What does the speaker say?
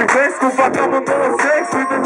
refresco, vagabundo sexo.